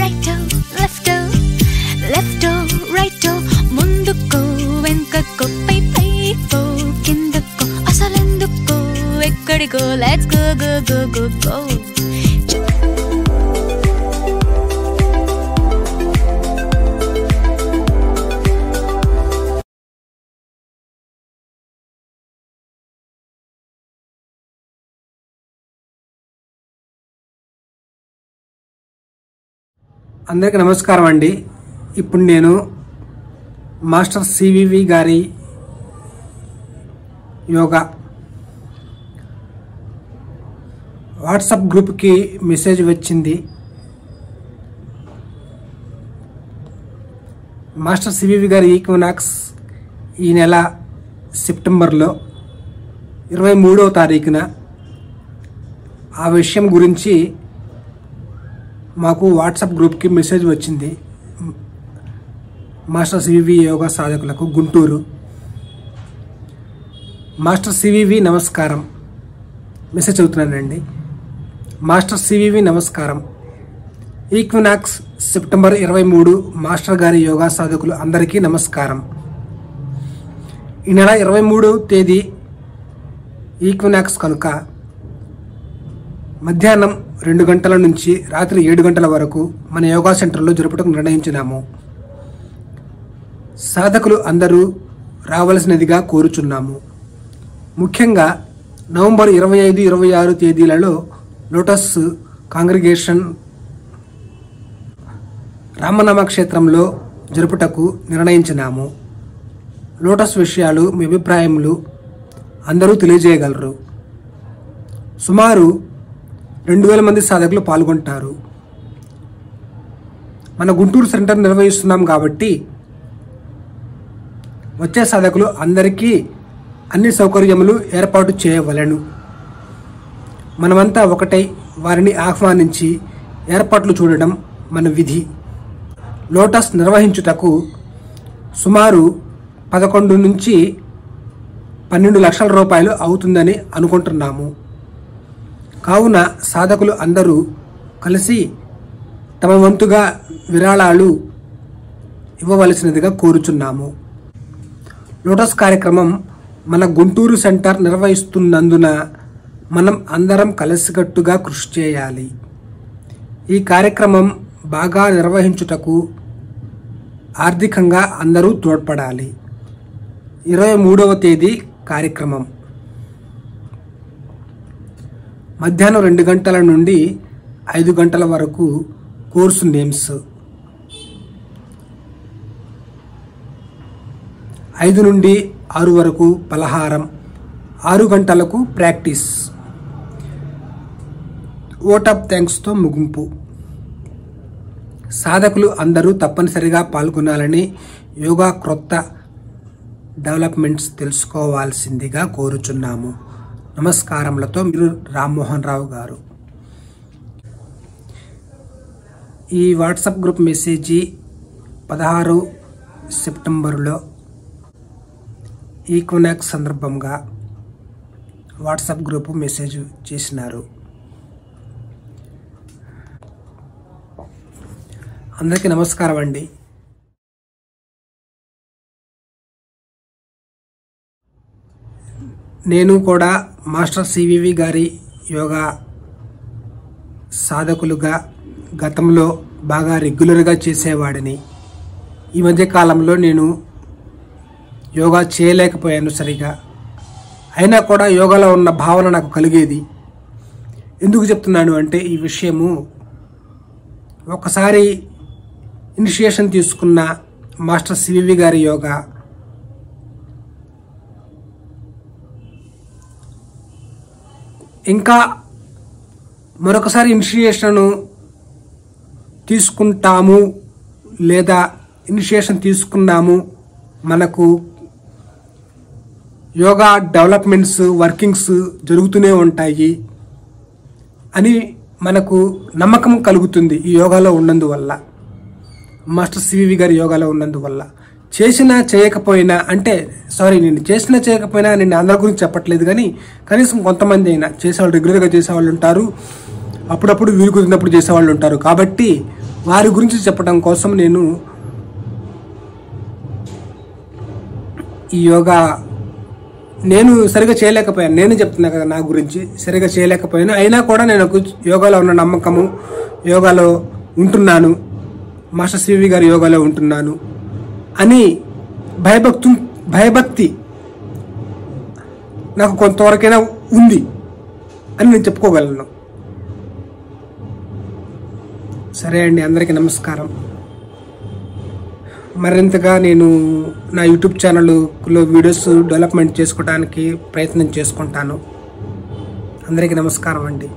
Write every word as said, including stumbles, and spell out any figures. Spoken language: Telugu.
righto, lefto, lefto, righto, ముందుకు వెనుకకు పై పైకు కిందకు అసలెందుకు ఎక్కడికో let's go go go go go. अंदरिकी नमस्कारम अंडी। इप्पुडु नेनु मास्टर सी वी वी गारी योगा वाट्सअप ग्रूप की मेसेज वच्चिंदी। मास्टर सी वी वी गारी ఈక్వినాక్స్ ఈ నెల సెప్టెంబర్ లో ఇరవై మూడవ తారీఖున ఆ విషయం గురించి మాకు వాట్సాప్ గ్రూప్ की मेसेज వచ్చింది। Master C V V yoga సాధకులకు Guntur master C V V నమస్కారం। మెసేజ్ చదువుతున్నానండి। మాస్టర్ సి వి వి నమస్కారం। ఈక్వినాక్స్ సెప్టెంబర్ ఇరవై మూడు మాస్టర్ గారి యోగా సాధకులు అందరికీ నమస్కారం। ఈ నెల ఇరవై మూడవ తేదీ ఈక్వినాక్స్ కనుక మధ్యాహ్నం రెండు గంటల నుంచి రాత్రి ఏడు గంటల వరకు మన యోగా సెంటర్లో జరుపుటకు నిర్ణయించినాము। సాధకులు అందరూ రావాల్సినదిగా కోరుచున్నాము। ముఖ్యంగా నవంబర్ ఇరవై ఐదు ఇరవై ఆరు తేదీలలో లోటస్ కాంగ్రిగేషన్ రామనామ క్షేత్రంలో జరుపుటకు నిర్ణయించినాము। లోటస్ విషయాలు మీ అభిప్రాయములు అందరూ తెలియజేయగలరు। సుమారు రెండు వేల మంది సాధకులు పాల్గొంటారు। మన గుంటూరు సెంటర్ నిర్వహిస్తున్నాం కాబట్టి వచ్చే సాధకులు అందరికీ అన్ని సౌకర్యములు ఏర్పాటు చేయవలెను। మనమంతా ఒకటై వారిని ఆహ్వానించి ఏర్పాట్లు చూడడం మన విధి। లోటస్ నిర్వహించుటకు సుమారు పదకొండు నుంచి పన్నెండు లక్షల రూపాయలు అవుతుందని అనుకుంటున్నాము। కావున సాధకులు అందరూ కలిసి తమ వంతుగా విరాళాలు ఇవ్వవలసినదిగా కోరుచున్నాము। లోటస్ కార్యక్రమం మన గుంటూరు సెంటర్ నిర్వహిస్తున్నందున మనం అందరం కలిసికట్టుగా కృషి చేయాలి। ఈ కార్యక్రమం బాగా నిర్వహించుటకు ఆర్థికంగా అందరూ తోడ్పడాలి। ఇరవై మూడవ తేదీ కార్యక్రమం మధ్యాహ్నం రెండు గంటల నుండి ఐదు గంటల వరకు కోర్సు నేమ్స్ ఐదు నుండి ఆరు వరకు పలహారం ఆరు గంటలకు ప్రాక్టీస్ ఓట్ ఆఫ్ థ్యాంక్స్తో ముగింపు। సాధకులు అందరూ తప్పనిసరిగా పాల్గొనాలని యోగా క్రొత్త డెవలప్మెంట్స్ తెలుసుకోవాల్సిందిగా కోరుచున్నాము। నమస్కారములతో మీరు రామ్మోహన్ రావు గారు। ఈ వాట్సాప్ గ్రూప్ మెసేజీ పదహారు సెప్టెంబరులో ఈక్వినాక్స్ సందర్భంగా వాట్సాప్ గ్రూప్ మెసేజ్ చేసినారు। అందరికీ నమస్కారం అండి। నేను కూడా మాస్టర్ సి వి వి గారి యోగా సాధకులుగా గతంలో బాగా రెగ్యులర్గా చేసేవాడిని। ఈ మధ్య కాలంలో నేను యోగా చేయలేకపోయాను సరిగా, అయినా కూడా యోగాలో ఉన్న భావన నాకు కలిగేది। ఎందుకు చెప్తున్నాను అంటే ఈ విషయము ఒకసారి ఇనిషియేషన్ తీసుకున్న మాస్టర్ సి వి వి గారి యోగా ఇంకా మరొకసారి ఇనిషియేషన్ తీసుకుంటాము లేదా ఇనిషియేషన్ తీసుకున్నాము మనకు యోగా డెవలప్మెంట్స్ వర్కింగ్స్ జరుగుతూనే ఉంటాయి అని మనకు నమ్మకం కలుగుతుంది। ఈ యోగాలో ఉన్నందువల్ల, మాస్టర్ సి వి వి గారి యోగాలో ఉన్నందువల్ల చేసినా చేయకపోయినా, అంటే సారీ నేను చేసినా చేయకపోయినా నేను అందరి గురించి చెప్పట్లేదు, కానీ కనీసం కొంతమంది అయినా చేసేవాళ్ళు, రెగ్యులర్గా చేసేవాళ్ళు ఉంటారు, అప్పుడప్పుడు వీలు కుదిరినప్పుడు చేసేవాళ్ళు ఉంటారు, కాబట్టి వారి గురించి చెప్పడం కోసం నేను ఈ యోగా నేను సరిగా చేయలేకపోయాను. నేను చెప్తున్నా కదా నా గురించి, సరిగా చేయలేకపోయాను. అయినా కూడా నేను యోగాలో ఉన్న నమ్మకము, యోగాలో ఉంటున్నాను, మాస్టర్ సివి గారి యోగాలో ఉంటున్నాను అని భయభక్తు భయభక్తి నాకు కొంతవరకైనా ఉంది అని నేను చెప్పుకోగలను. సరే అండి, అందరికీ నమస్కారం. మరింతగా నేను నా యూట్యూబ్ ఛానల్లో వీడియోస్ డెవలప్మెంట్ చేసుకోవడానికి ప్రయత్నం చేసుకుంటాను. అందరికీ నమస్కారం అండి.